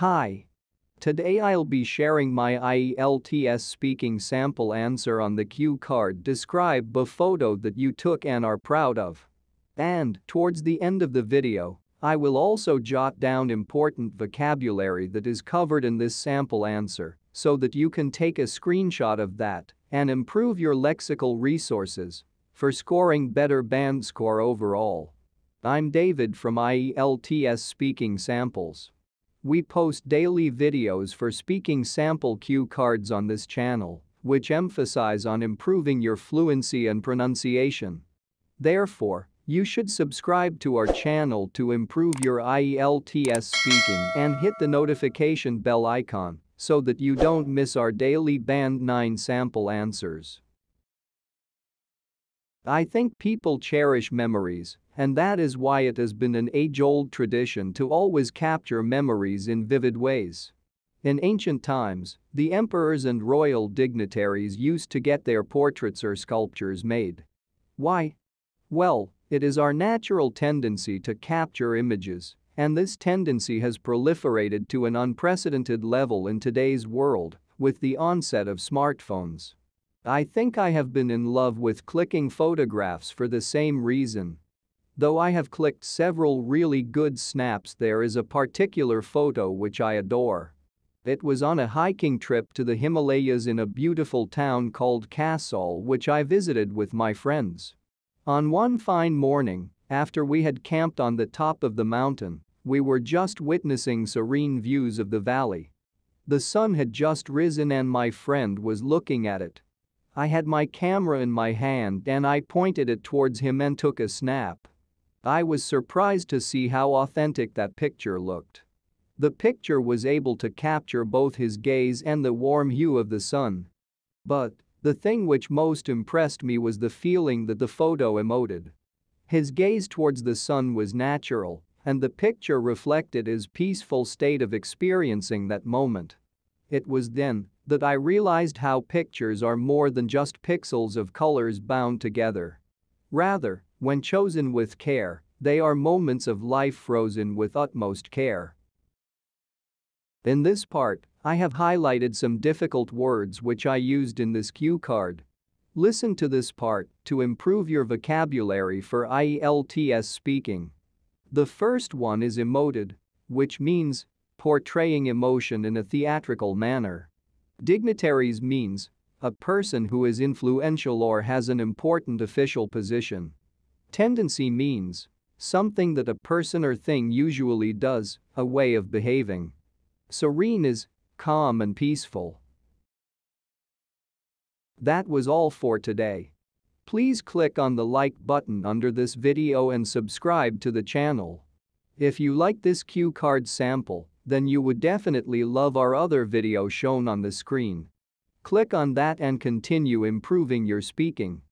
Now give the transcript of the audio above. Hi. Today I'll be sharing my IELTS speaking sample answer on the cue card. Describe a photo that you took and are proud of. And, towards the end of the video, I will also jot down important vocabulary that is covered in this sample answer so that you can take a screenshot of that and improve your lexical resources for scoring better band score overall. I'm David from IELTS Speaking Samples. We post daily videos for speaking sample cue cards on this channel, which emphasize on improving your fluency and pronunciation. Therefore, you should subscribe to our channel to improve your IELTS speaking and hit the notification bell icon so that you don't miss our daily Band 9 sample answers. I think people cherish memories, and that is why it has been an age-old tradition to always capture memories in vivid ways. In ancient times, the emperors and royal dignitaries used to get their portraits or sculptures made. Why? Well, it is our natural tendency to capture images, and this tendency has proliferated to an unprecedented level in today's world with the onset of smartphones. I think I have been in love with clicking photographs for the same reason. Though I have clicked several really good snaps, there is a particular photo which I adore. It was on a hiking trip to the Himalayas in a beautiful town called Kasol, which I visited with my friends. On one fine morning, after we had camped on the top of the mountain, we were just witnessing serene views of the valley. The sun had just risen and my friend was looking at it. I had my camera in my hand and I pointed it towards him and took a snap. I was surprised to see how authentic that picture looked. The picture was able to capture both his gaze and the warm hue of the sun. But the thing which most impressed me was the feeling that the photo emoted. His gaze towards the sun was natural, and the picture reflected his peaceful state of experiencing that moment. It was then that I realized how pictures are more than just pixels of colors bound together. Rather, when chosen with care, they are moments of life frozen with utmost care. In this part, I have highlighted some difficult words which I used in this cue card. Listen to this part to improve your vocabulary for IELTS speaking. The first one is emoted, which means portraying emotion in a theatrical manner. Dignitaries means a person who is influential or has an important official position. Tendency means something that a person or thing usually does, a way of behaving. Serene is calm and peaceful. That was all for today. Please click on the like button under this video and subscribe to the channel. If you like this cue card sample, then you would definitely love our other video shown on the screen. Click on that and continue improving your speaking.